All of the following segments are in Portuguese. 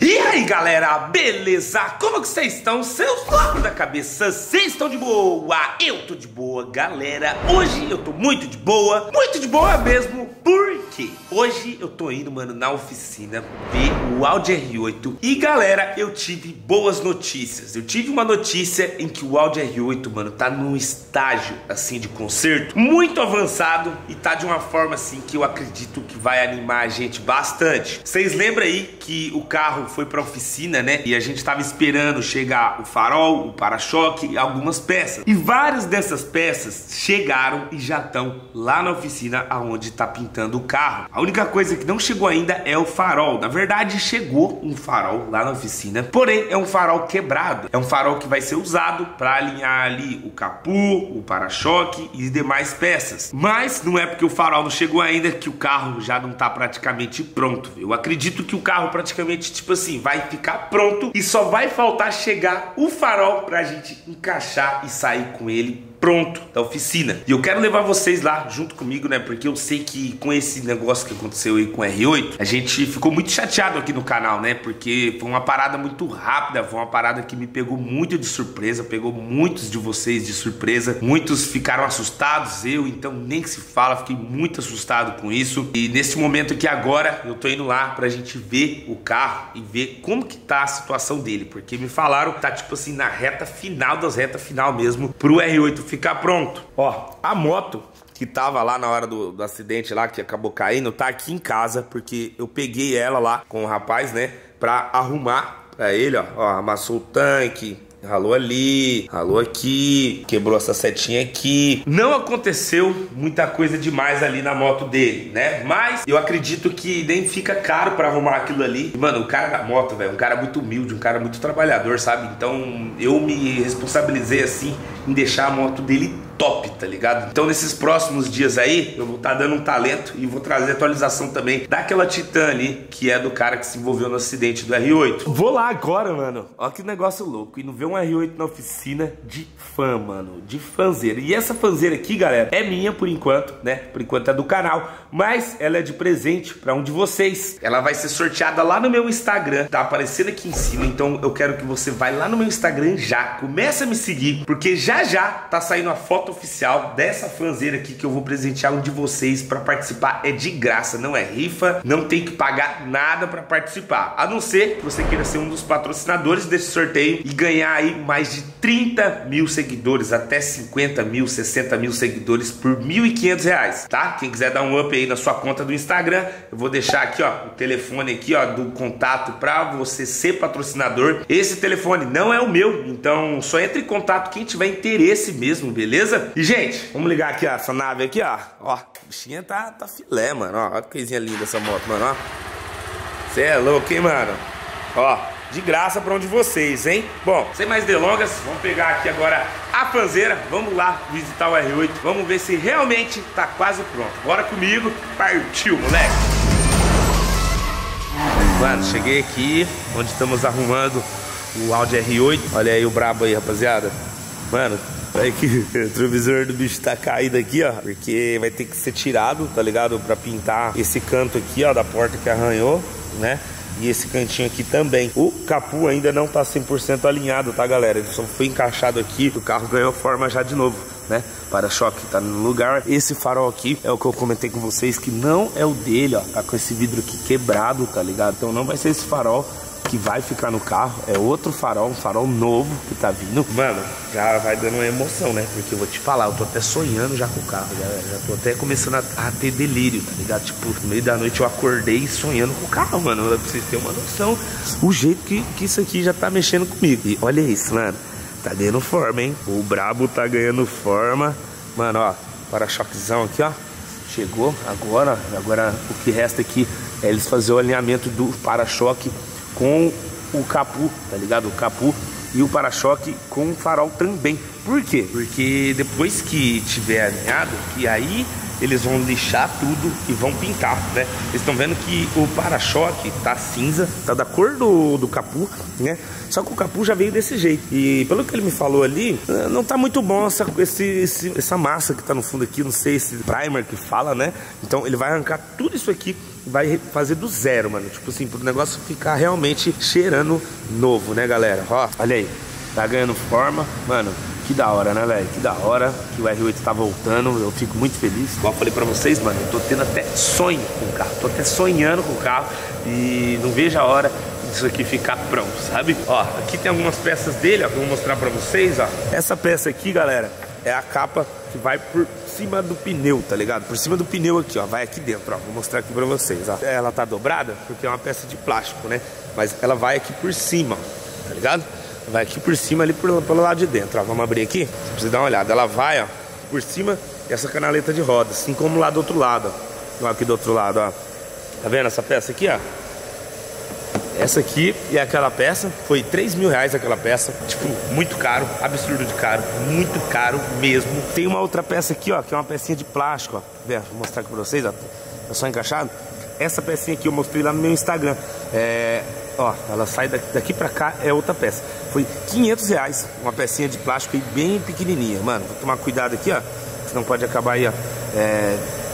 E aí galera, beleza? Como que vocês estão? Seus loucos da cabeça, vocês estão de boa? Eu tô de boa, galera. Hoje eu tô muito de boa mesmo, porque hoje eu tô indo, mano, na oficina ver o Audi R8. E galera, eu tive boas notícias. Eu tive uma notícia em que o Audi R8, mano, tá num estágio, assim, de conserto muito avançado e tá de uma forma, assim, que eu acredito que vai animar a gente bastante. Vocês lembram aí que o carro foi pra oficina, né? E a gente tava esperando chegar o farol, o para-choque e algumas peças. E várias dessas peças chegaram e já estão lá na oficina aonde tá pintando o carro. A única coisa que não chegou ainda é o farol. Na verdade, chegou um farol lá na oficina, porém é um farol quebrado. É um farol que vai ser usado pra alinhar ali o capô, o para-choque e demais peças. Mas não é porque o farol não chegou ainda que o carro já não tá praticamente pronto. Eu acredito que o carro praticamente, tipo assim, vai ficar pronto e só vai faltar chegar o farol pra gente encaixar e sair com ele pronto da oficina. E eu quero levar vocês lá junto comigo, né? Porque eu sei que com esse negócio que aconteceu aí com o R8, a gente ficou muito chateado aqui no canal, né? Porque foi uma parada muito rápida, foi uma parada que me pegou muito de surpresa, pegou muitos de vocês de surpresa. Muitos ficaram assustados, eu então nem se fala, fiquei muito assustado com isso. E nesse momento aqui agora, eu tô indo lá pra gente ver o carro e ver como que tá a situação dele, porque me falaram que tá tipo assim na reta final das retas final mesmo pro R8 ficar pronto. Ó, a moto que tava lá na hora do acidente lá, que acabou caindo, tá aqui em casa, porque eu peguei ela lá com o rapaz, né, pra arrumar pra ele, ó, amassou o tanque, ralou ali, ralou aqui, quebrou essa setinha aqui. Não aconteceu muita coisa demais ali na moto dele, né? Mas eu acredito que nem fica caro pra arrumar aquilo ali. E, mano, o cara da moto, velho, um cara muito humilde, um cara muito trabalhador, sabe? Então eu me responsabilizei, assim, em deixar a moto dele top, tá ligado? Então nesses próximos dias aí, eu vou estar dando um talento e vou trazer atualização também daquela Titan ali, que é do cara que se envolveu no acidente do R8. Vou lá agora, mano. Ó que negócio louco. E não ver um R8 na oficina de fã, mano. De fanzeira. E essa fanzeira aqui, galera, é minha por enquanto, né? Por enquanto é do canal. Mas ela é de presente pra um de vocês. Ela vai ser sorteada lá no meu Instagram. Tá aparecendo aqui em cima. Então eu quero que você vá lá no meu Instagram já. Começa a me seguir. Porque já já tá saindo a foto oficial dessa fanzeira aqui que eu vou presentear um de vocês pra participar. É de graça, não é rifa, não tem que pagar nada pra participar, a não ser que você queira ser um dos patrocinadores desse sorteio e ganhar aí mais de 30 mil seguidores, até 50 mil, 60 mil seguidores por R$ 1.500, tá? Quem quiser dar um up aí na sua conta do Instagram, eu vou deixar aqui, ó, o telefone aqui, ó, do contato pra você ser patrocinador. Esse telefone não é o meu, então só entre em contato quem tiver interesse mesmo, beleza? E, gente, vamos ligar aqui, ó, essa nave aqui, ó. Ó, a bichinha tá filé, mano, ó. Olha que coisinha linda essa moto, mano, ó. Cê é louco, hein, mano? Ó, de graça pra um de vocês, hein? Bom, sem mais delongas, vamos pegar aqui agora a fanzeira. Vamos lá visitar o R8. Vamos ver se realmente tá quase pronto. Bora comigo. Partiu, moleque. Mano, cheguei aqui, onde estamos arrumando o Audi R8. Olha aí o brabo aí, rapaziada. Mano, olha que o retrovisor do bicho tá caído aqui, ó. Porque vai ter que ser tirado, tá ligado? Pra pintar esse canto aqui, ó, da porta que arranhou, né? E esse cantinho aqui também. O capô ainda não tá 100% alinhado, tá, galera? Ele só foi encaixado aqui. O carro ganhou forma já de novo, né? Para-choque tá no lugar. Esse farol aqui é o que eu comentei com vocês que não é o dele, ó. Tá com esse vidro aqui quebrado, tá ligado? Então não vai ser esse farol que vai ficar no carro, é outro farol, um farol novo que tá vindo. Mano, já vai dando uma emoção, né? Porque eu vou te falar, eu tô até sonhando já com o carro, já tô até começando a ter delírio, tá ligado? Tipo, no meio da noite eu acordei sonhando com o carro, mano. Pra vocês terem uma noção, o jeito que isso aqui já tá mexendo comigo. E olha isso, mano, tá ganhando forma, hein? O brabo tá ganhando forma. Mano, ó, para-choquezão aqui, ó. Chegou agora, o que resta aqui é eles fazerem o alinhamento do para-choque com o capô, tá ligado? O capô e o para-choque com o farol também. Por quê? Porque depois que tiver alinhado, que aí eles vão lixar tudo e vão pintar, né? Vocês estão vendo que o para-choque tá cinza, tá da cor do capô, né? Só que o capô já veio desse jeito. E pelo que ele me falou ali, não tá muito bom essa massa que tá no fundo aqui, não sei, esse primer que fala, né? Então ele vai arrancar tudo isso aqui vai fazer do zero, mano. Tipo assim, pro negócio ficar realmente cheirando novo, né, galera? Ó, olha aí. Tá ganhando forma, mano. Que da hora, né, velho? Que da hora que o R8 tá voltando. Eu fico muito feliz. Igual eu falei pra vocês, mano, eu tô tendo até sonho com o carro. Tô até sonhando com o carro e não vejo a hora disso aqui ficar pronto, sabe? Ó, aqui tem algumas peças dele, ó, que eu vou mostrar pra vocês, ó. Essa peça aqui, galera, é a capa que vai por cima do pneu, tá ligado? Por cima do pneu aqui, ó. Vai aqui dentro, ó. Vou mostrar aqui pra vocês, ó. Ela tá dobrada porque é uma peça de plástico, né? Mas ela vai aqui por cima, ó, tá ligado? Vai aqui por cima, ali pelo lado de dentro, ó. Vamos abrir aqui, você precisa dar uma olhada. Ela vai, ó, por cima dessa canaleta de roda, assim como lá do outro lado, ó. Aqui do outro lado, ó. Tá vendo essa peça aqui, ó? Essa aqui é aquela peça. Foi 3 mil reais aquela peça. Tipo, muito caro, absurdo de caro. Muito caro mesmo. Tem uma outra peça aqui, ó, que é uma pecinha de plástico, ó. Vou mostrar aqui pra vocês, ó. É só encaixado. Essa pecinha aqui eu mostrei lá no meu Instagram. É... ó, ela sai daqui pra cá, é outra peça. Foi 500 reais, uma pecinha de plástico aí bem pequenininha. Mano, vou tomar cuidado aqui, ó. Senão pode acabar aí, ó,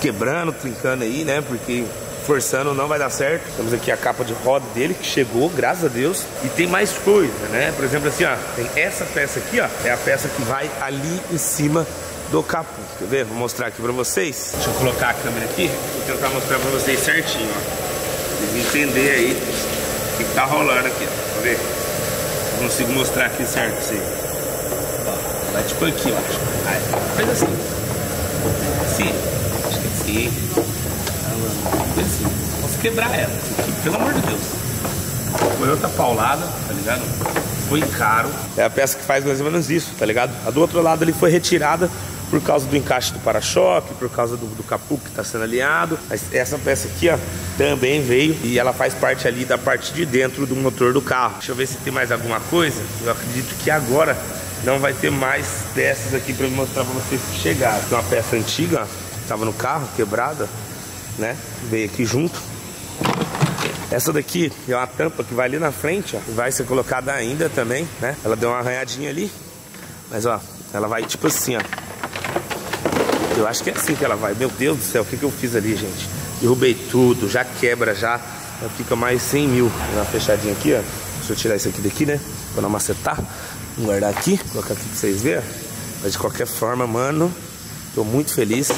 quebrando, trincando aí, né? Porque forçando não vai dar certo. Temos aqui a capa de roda dele, que chegou, graças a Deus. E tem mais coisa, né? Por exemplo, assim, ó. Tem essa peça aqui, ó. É a peça que vai ali em cima do capô. Quer ver? Vou mostrar aqui pra vocês. Deixa eu colocar a câmera aqui. Vou tentar mostrar pra vocês certinho, ó. Vocês entenderem aí o que tá rolando aqui, ó. Tá vendo? Eu consigo mostrar aqui certo pra você. Ó, vai tipo aqui, ó. Aí, faz assim. Assim. Acho que assim. Faz assim. Posso quebrar ela. Aqui, pelo amor de Deus. Foi outra paulada, tá ligado? Foi caro. É a peça que faz mais ou menos isso, tá ligado? A do outro lado ali foi retirada por causa do encaixe do para-choque, por causa do capô que está sendo alinhado. Mas essa peça aqui, ó, também veio e ela faz parte ali da parte de dentro do motor do carro. Deixa eu ver se tem mais alguma coisa. Eu acredito que agora não vai ter mais peças aqui para mostrar para vocês que chegaram. Tem uma peça antiga, ó, que tava no carro, quebrada, né? Veio aqui junto. Essa daqui é uma tampa que vai ali na frente, ó. Vai ser colocada ainda também, né? Ela deu uma arranhadinha ali. Mas, ó, ela vai tipo assim, ó. Eu acho que é assim que ela vai. Meu Deus do céu, o que eu fiz ali, gente? Derrubei tudo, já quebra, já. Ela fica mais 100 mil. Vou dar uma fechadinha aqui, ó. Deixa eu tirar isso aqui daqui, né? Pra não macetar. Vou guardar aqui, colocar aqui pra vocês verem. Mas, de qualquer forma, mano, tô muito feliz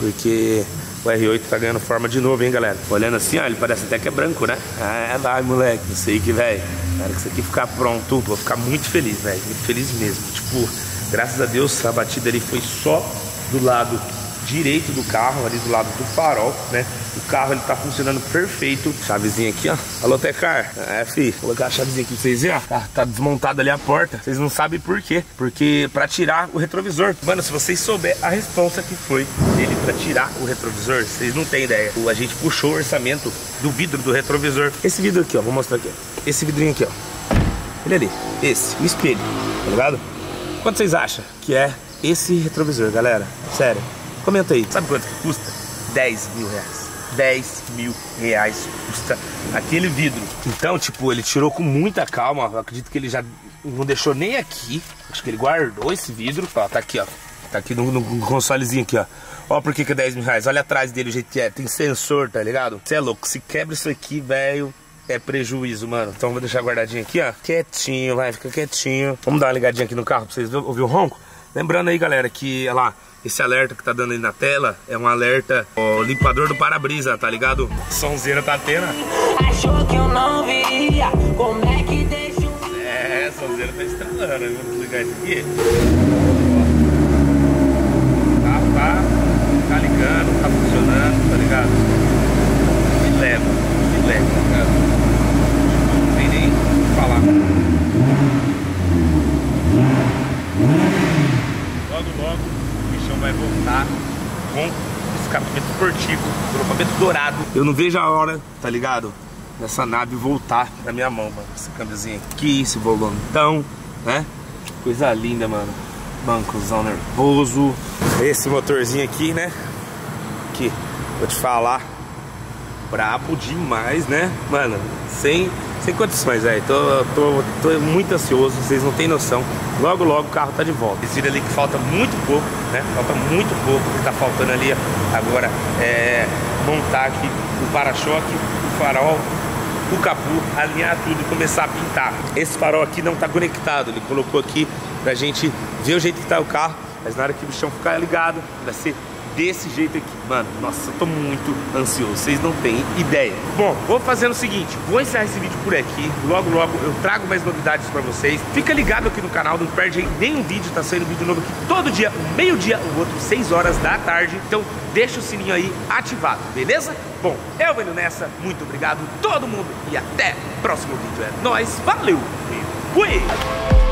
porque... o R8 tá ganhando forma de novo, hein, galera? Olhando assim, ó, ele parece até que é branco, né? Ah, vai, moleque. Não sei que, velho. Cara, que isso aqui ficar pronto, vou ficar muito feliz, velho. Muito feliz mesmo. Tipo, graças a Deus, a batida ali foi só do lado direito do carro, ali do lado do farol, né? O carro, ele tá funcionando perfeito. Chavezinha aqui, ó. Alô, Tecar. É, filho. Vou colocar a chavezinha aqui pra vocês verem, ó. Tá desmontada ali a porta. Vocês não sabem por quê. Porque pra tirar o retrovisor. Mano, se vocês souberem a responsa que foi dele pra tirar o retrovisor, vocês não têm ideia. A gente puxou o orçamento do vidro do retrovisor. Esse vidro aqui, ó. Vou mostrar aqui. Esse vidrinho aqui, ó. Ele ali. Esse. O espelho. Tá ligado? Quanto vocês acham que é esse retrovisor, galera? Sério. Comenta aí. Sabe quanto que custa? 10 mil reais. 10 mil reais custa aquele vidro. Então, tipo, ele tirou com muita calma. Eu acredito que ele já não deixou nem aqui. Acho que ele guardou esse vidro. Ó, tá aqui, ó. Tá aqui no consolezinho aqui, ó. Ó, por que é 10 mil reais? Olha atrás dele o jeito que é. Tem sensor, tá ligado? Você é louco. Se quebra isso aqui, velho, é prejuízo, mano. Então, vou deixar guardadinho aqui, ó. Quietinho, vai. Fica quietinho. Vamos dar uma ligadinha aqui no carro pra vocês ouvirem o ronco. Lembrando aí, galera, que, olha lá, esse alerta que tá dando aí na tela é um alerta, ó, limpador do para-brisa, tá ligado? Sonzeira tá tendo. Achou que eu não via, como é que deixa um... É, sonzeira tá estralando, eu vou desligar isso aqui. Tá ligando, tá funcionando, tá ligado? Me leva, tá ligado? Não tem nem o que falar. Logo, o bichão vai voltar com escapamento esportivo, escapamento dourado. Eu não vejo a hora, tá ligado? Dessa nave voltar pra minha mão, mano. Esse câmbiozinho aqui, esse volantão, né? Coisa linda, mano. Bancozão nervoso. Esse motorzinho aqui, né? Que, vou te falar, brabo demais, né? Mano, sem condições, velho. Tô muito ansioso, vocês não tem noção. Logo o carro tá de volta. Vocês viram ali que falta muito pouco, né? Falta muito pouco. O que tá faltando ali agora é montar aqui o para-choque, o farol, o capô, alinhar tudo e começar a pintar. Esse farol aqui não está conectado, ele colocou aqui pra gente ver o jeito que está o carro, mas na hora que o bichão ficar ligado, vai ser desse jeito aqui. Mano, nossa, eu tô muito ansioso, vocês não têm ideia. Bom, vou fazendo o seguinte, vou encerrar esse vídeo por aqui. Logo, logo eu trago mais novidades pra vocês. Fica ligado aqui no canal, não perde aí nenhum vídeo. Tá saindo vídeo novo aqui todo dia, meio-dia, o outro 6 horas da tarde. Então deixa o sininho aí ativado, beleza? Bom, eu vou indo nessa. Muito obrigado todo mundo e até o próximo vídeo. É nóis, valeu e fui!